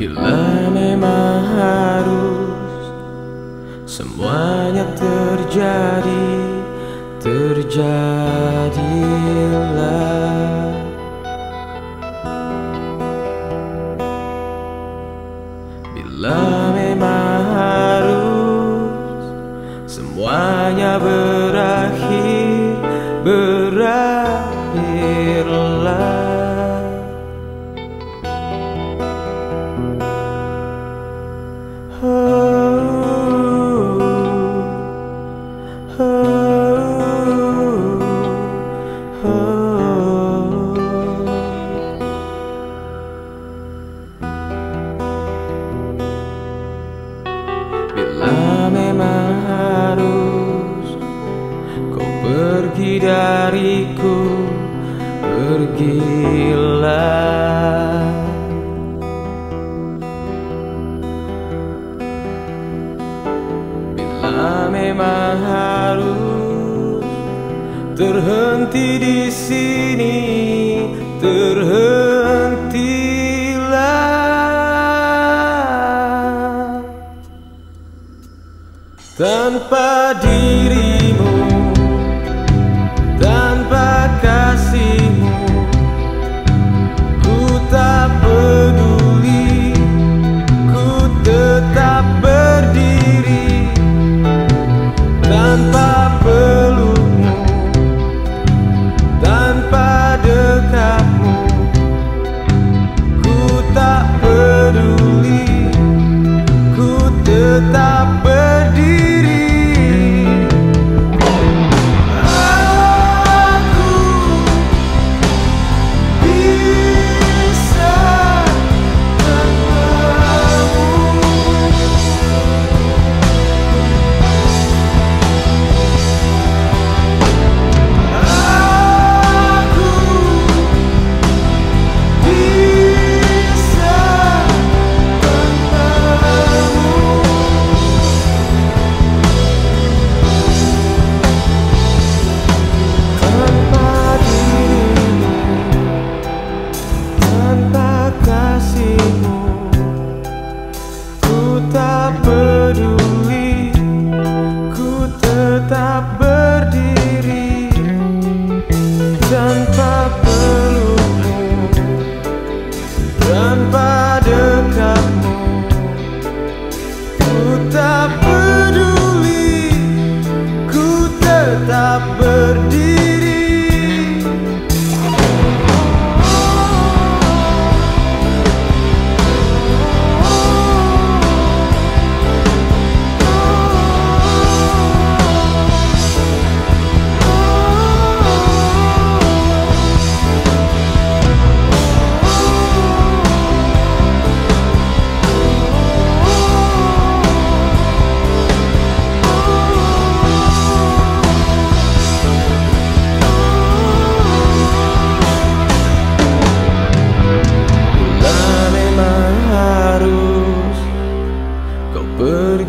Bila memang harus semuanya terjadilah. Bila memang harus semuanya berakhirlah. Bila memang harus kau pergi dariku, pergilah. Bila memang harus terhenti di sini, terhentilah. Tanpa dirimu, tanpa kasihmu, ku tak peduli, ku tetap berdiri. Tanpa pelukmu, tanpa dekapmu, ku tak peduli, ku tetap berdiri.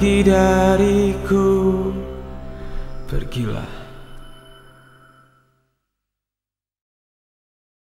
Pergi dariku, pergilah.